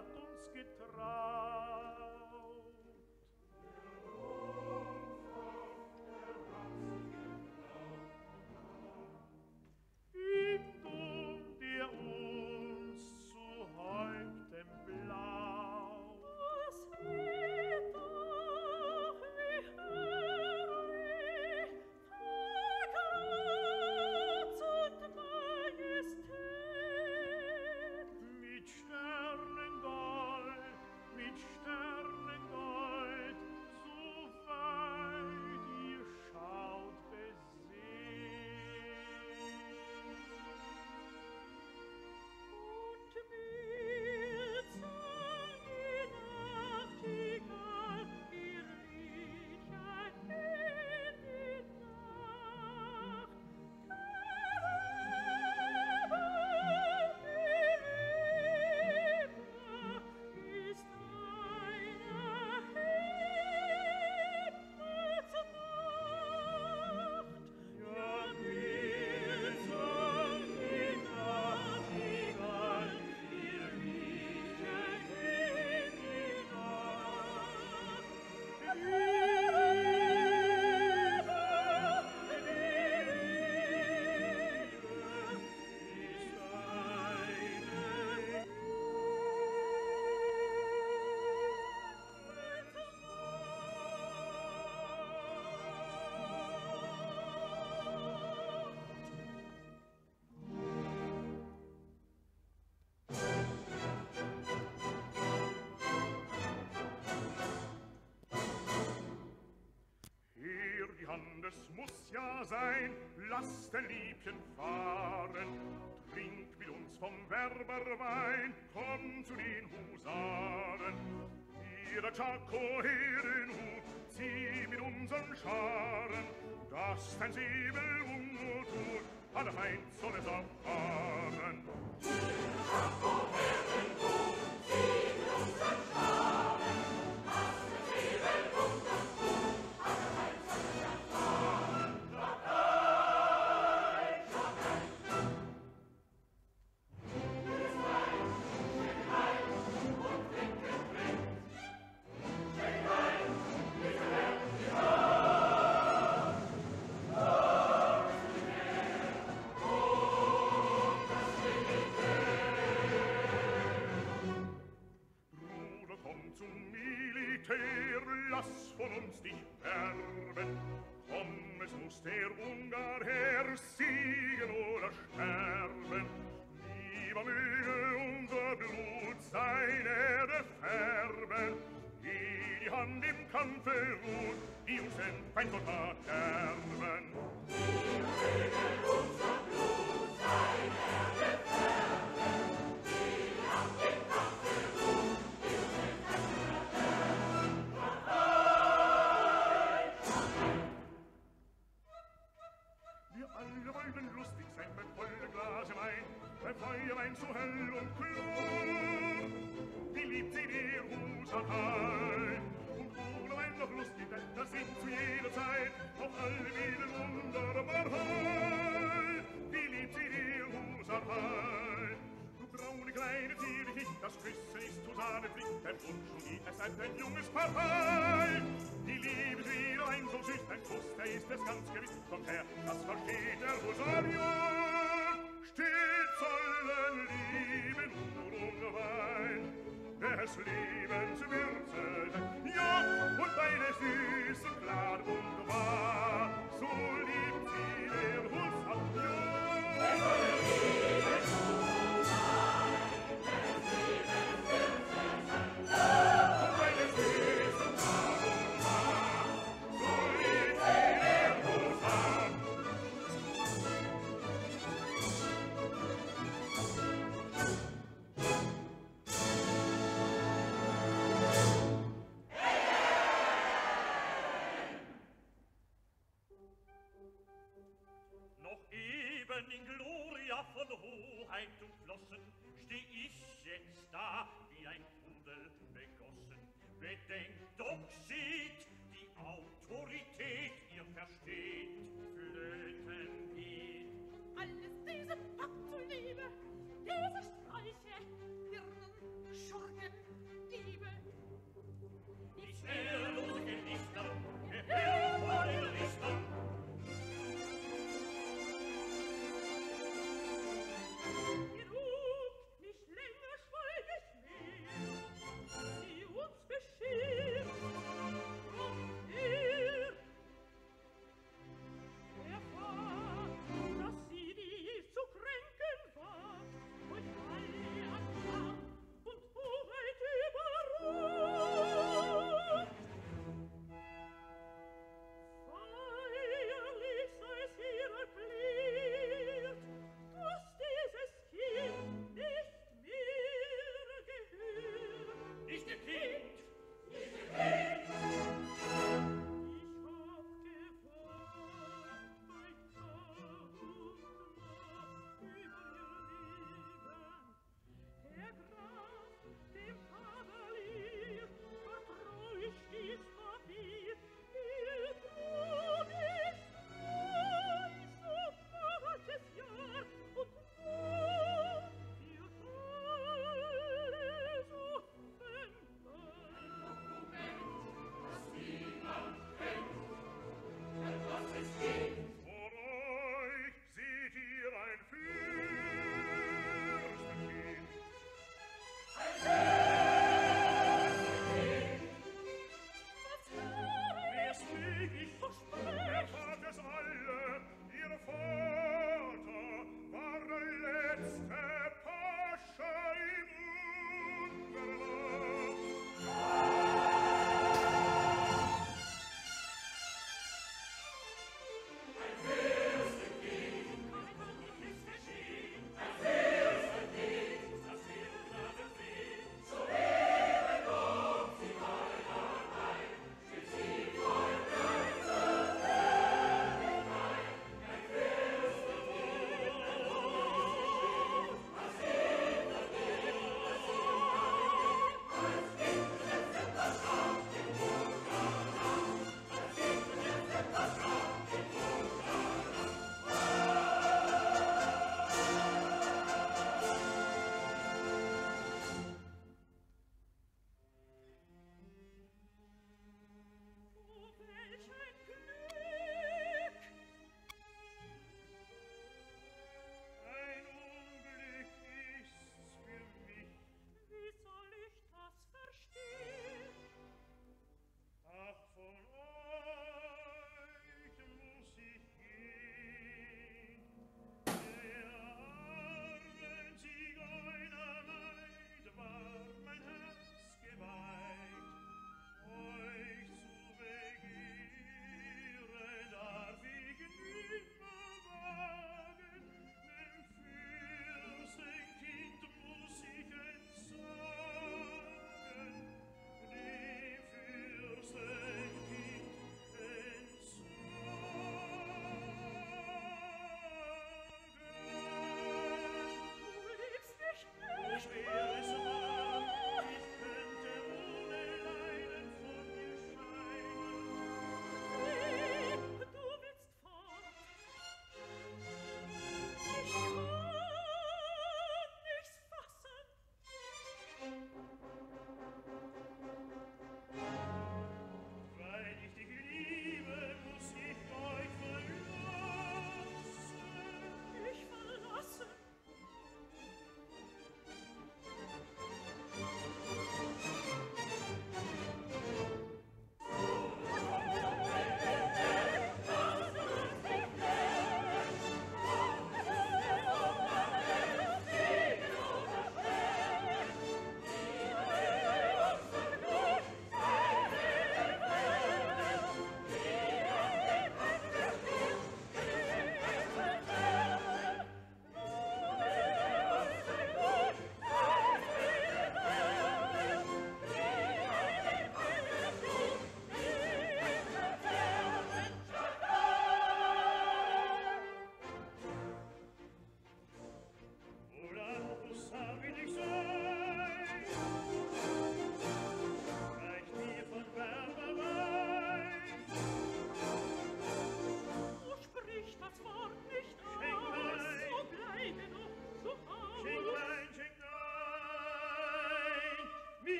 hat uns getraut. Im Dom, der uns zu Häupten blau, was wird auch wie herrlich, Glanz und Majestät. Mit Sternengold, so weit ihr schaut, besehen. Und wir sang die Nachtigall ihr Liedlein in die Nacht. Der Liebe ist es muss ja sein, lasst den Liebchen fahren. Trinkt mit uns vom Werberwein, kommt zu den Husaren. Ihre Chaco-Herrenhut, zieh mit unseren Scharen. Dass dein Säbel Unmut tut, alle Feind soll es erfahren. Ihre Chaco-Herrenhut, zieh mit unseren Scharen. Dass dein Säbel Unmut tut, alle Feind soll es erfahren. Lass von uns dich werben. Komm, es muss der Ungar her, siegen oder sterben. Lieber möge unser Blut seine Erde färben, die die Hand im Kampfe ruht, die uns den Feind und verderben. Lieber möge unser Blut seine Erde färben, die die Hand im Kampfe ruht, die uns den Feind und verderben. Wir wollen lustig sein beim vollen Glase Wein, beim Feuerwein so hell und klar. Wie liebt sie die Jerusalem? Und ohne Wein noch lustig, denn das sind zu jeder Zeit auf alle Wegen wunderbar heil. Wie liebt sie die Jerusalem? Du braune kleine Tiere, ich, das Küssen ist zu Sahnepflicht, dein Wunsch und die, es bleibt ein junges Paar heil. Die Liebe ist wieder ein so süß, ein Kuss, der ist es ganz gewiss. Kommt her, das versteht der Rosario. Stets sollen lieben und ohne Wein des Lebens Würze sein. Ja, und deine Füße klar und wahr, so liebt sie der Rosario. Es soll lieben und Wein des Lebens Würze sein. Und deine Füße klar und wahr. In Gloria von Hoheit umflossen, steh ich jetzt da wie ein Pudel begossen. Bedenkt doch, seht die Autorität,